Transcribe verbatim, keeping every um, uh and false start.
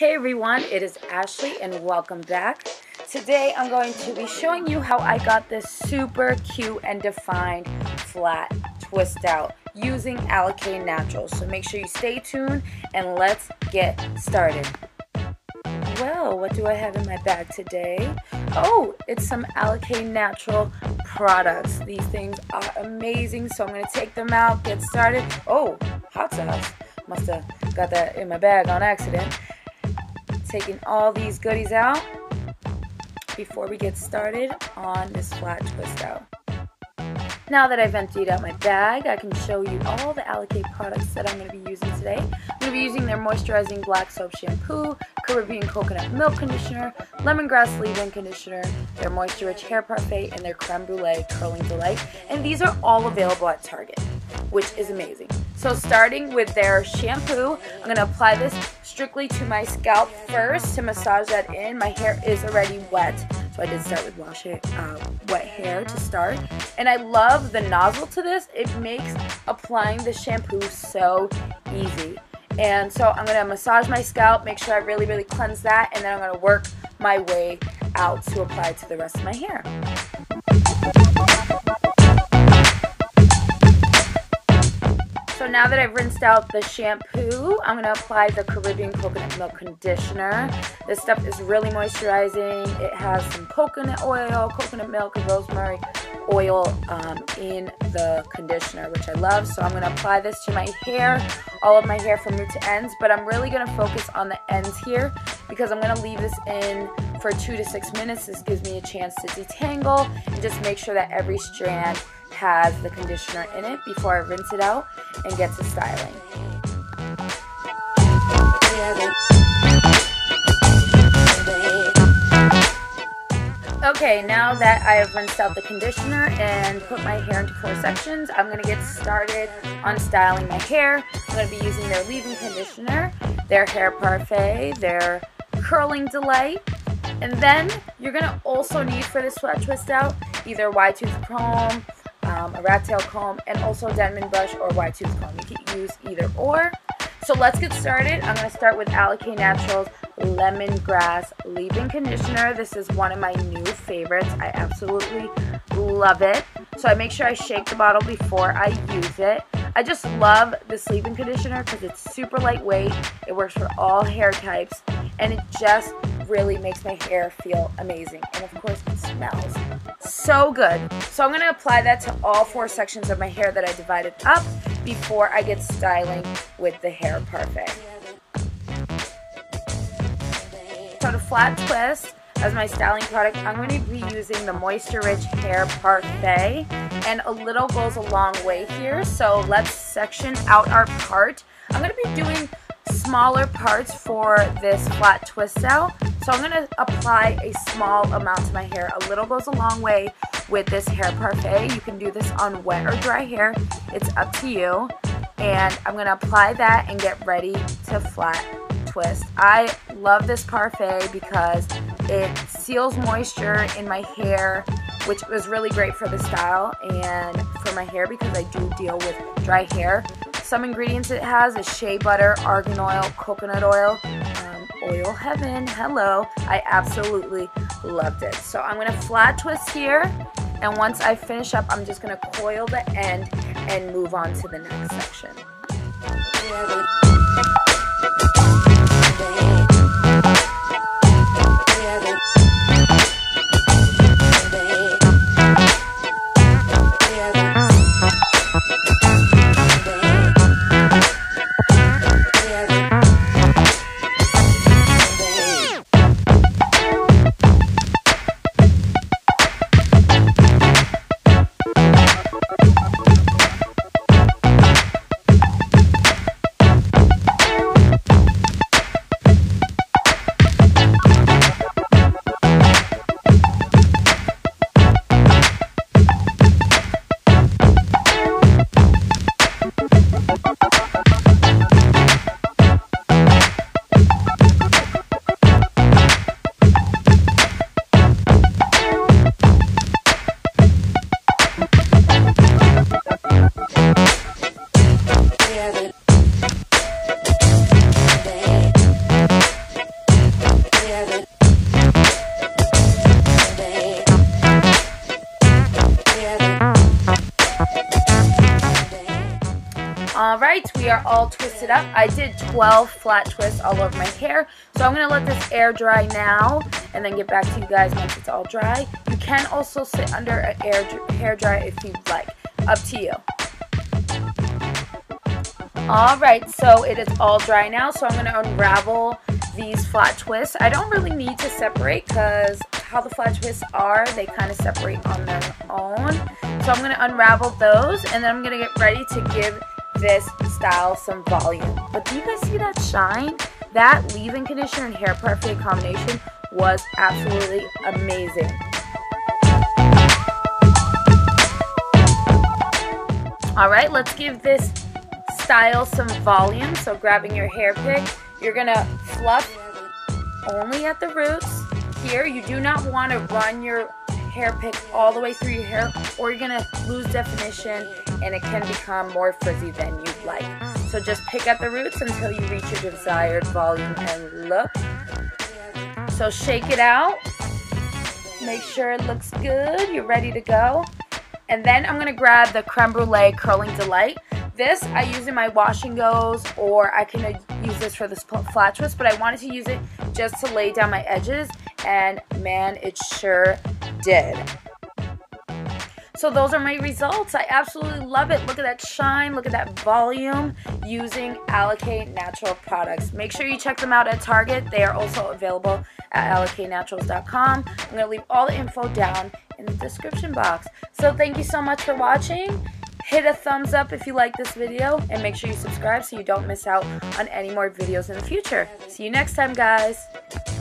Hey everyone, it is Ashley and welcome back. Today I'm going to be showing you how I got this super cute and defined flat twist out using Alikay Naturals. So make sure you stay tuned and let's get started. Well, what do I have in my bag today? Oh, it's some Alikay Natural products. These things are amazing, so I'm going to take them out, get started. Oh, hot sauce. Must have got that in my bag on accident. Taking all these goodies out before we get started on this flat twist out. Now that I've emptied out my bag, I can show you all the Alikay products that I'm going to be using today. I'm going to be using their Moisturizing Black Soap Shampoo, Caribbean Coconut Milk Conditioner, Lemongrass Leave-In Conditioner, their Moisture Rich Hair Parfait, and their Creme Brulee Curling Delight. And these are all available at Target, which is amazing. So starting with their shampoo, I'm going to apply this strictly to my scalp first to massage that in. My hair is already wet, so I did start with wash it, uh, wet hair to start. And I love the nozzle to this. It makes applying the shampoo so easy. And so I'm going to massage my scalp, make sure I really, really cleanse that, and then I'm going to work my way out to apply to the rest of my hair. So now that I've rinsed out the shampoo, I'm going to apply the Caribbean Coconut Milk Conditioner. This stuff is really moisturizing. It has some coconut oil, coconut milk, and rosemary oil um, in the conditioner, which I love. So I'm going to apply this to my hair, all of my hair from root to ends, but I'm really going to focus on the ends here because I'm going to leave this in for two to six minutes. This gives me a chance to detangle and just make sure that every strand has the conditioner in it before I rinse it out and get to styling. Okay, now that I have rinsed out the conditioner and put my hair into four sections, I'm going to get started on styling my hair. I'm going to be using their leave-in conditioner, their hair parfait, their curling delight, and then you're going to also need for this flat twist out either wide-tooth comb, Um, a rat tail comb, and also a Denman brush or wide tooth comb. You can use either or. So let's get started. I'm going to start with Alikay Naturals Lemongrass Leave-In Conditioner. This is one of my new favorites. I absolutely love it. So I make sure I shake the bottle before I use it. I just love this leave-in conditioner because it's super lightweight. It works for all hair types, and it just really makes my hair feel amazing. And of course, it smells so good. So I'm going to apply that to all four sections of my hair that I divided up before I get styling with the hair parfait. So to flat twist, as my styling product, I'm going to be using the Moisture Rich Hair Parfait, and a little goes a long way here, so let's section out our part. I'm going to be doing smaller parts for this flat twist out, so I'm going to apply a small amount to my hair. A little goes a long way with this hair parfait. You can do this on wet or dry hair, it's up to you, and I'm going to apply that and get ready to flat twist. I love this parfait because it seals moisture in my hair, which was really great for the style and for my hair because I do deal with dry hair. Some ingredients it has is shea butter, argan oil, coconut oil, um, oil heaven, hello. I absolutely loved it. So I'm gonna flat twist here, and once I finish up, I'm just gonna coil the end and move on to the next section. are all twisted up. I did twelve flat twists all over my hair, so I'm going to let this air dry now and then get back to you guys once it's all dry. You can also sit under an air hair dryer if you'd like. Up to you. Alright, so it is all dry now, so I'm going to unravel these flat twists. I don't really need to separate because how the flat twists are, they kind of separate on their own. So I'm going to unravel those and then I'm going to get ready to give this style some volume. But do you guys see that shine? That leave-in conditioner and hair parfait combination was absolutely amazing. Alright, let's give this style some volume. So grabbing your hair pick, you're going to fluff only at the roots. Here, you do not want to run your hair pick all the way through your hair or you're going to lose definition and it can become more frizzy than you'd like. So just pick at the roots until you reach your desired volume and look. So shake it out. Make sure it looks good. You're ready to go. And then I'm going to grab the Creme Brulee Curling Delight. This I use in my wash and goes, or I can use this for this flat twist, but I wanted to use it just to lay down my edges, and man, it sure did. So those are my results. I absolutely love it. Look at that shine, look at that volume using Alikay Natural products. Make sure you check them out at Target. They are also available at alikay naturals dot com. I'm going to leave all the info down in the description box. So thank you so much for watching. Hit a thumbs up if you like this video and make sure you subscribe so you don't miss out on any more videos in the future. See you next time, guys.